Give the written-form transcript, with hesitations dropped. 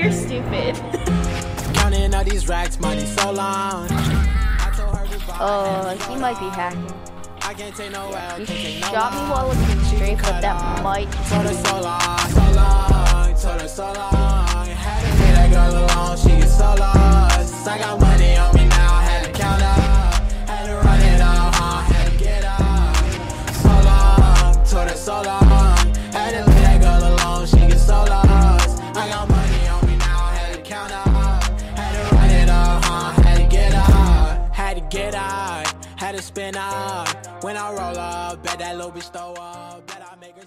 You're stupid. Counting all these racks, money so long. Oh, he might be hacking. I can't take no L. He shot me while looking straight, but that might be. Get out, had to spin out. When I roll up, bet that little bitch throw up, bet I make her